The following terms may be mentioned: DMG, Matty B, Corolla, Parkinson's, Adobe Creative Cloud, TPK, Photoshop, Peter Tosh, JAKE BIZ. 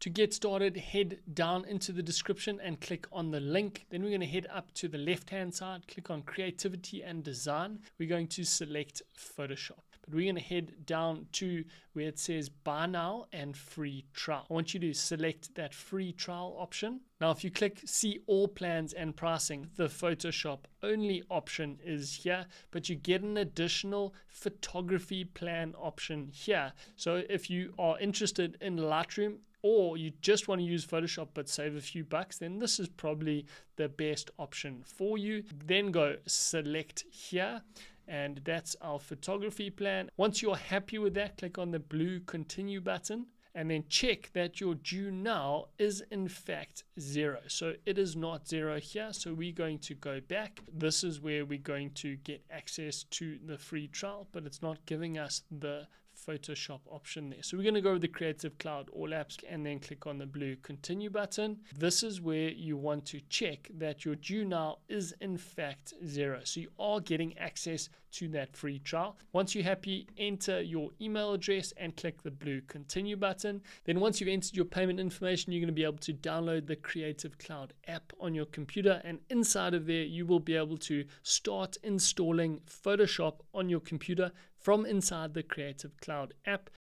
To get started, head down into the description and click on the link. Then we're going to head up to the left-hand side, click on Creativity and Design. We're going to select Photoshop. But we're going to head down to where it says Buy Now and Free Trial. I want you to select that free trial option. Now, if you click See All Plans and Pricing, the Photoshop only option is here, but you get an additional photography plan option here. So if you are interested in Lightroom, or you just want to use Photoshop but save a few bucks, then this is probably the best option for you. Then go select here, and that's our photography plan. Once you're happy with that, click on the blue continue button, and then check that your due now is in fact 0. So it is not 0 here, so we're going to go back. This is where we're going to get access to the free trial, but it's not giving us the Photoshop option there. So we're going to go with the Creative Cloud All Apps and then click on the blue continue button. This is where you want to check that your due now is in fact 0. So you are getting access to that free trial. Once you're happy, enter your email address and click the blue continue button. Then once you've entered your payment information, you're going to be able to download the Creative Cloud app on your computer, and inside of there you will be able to start installing Photoshop on your computer from inside the Creative Cloud app.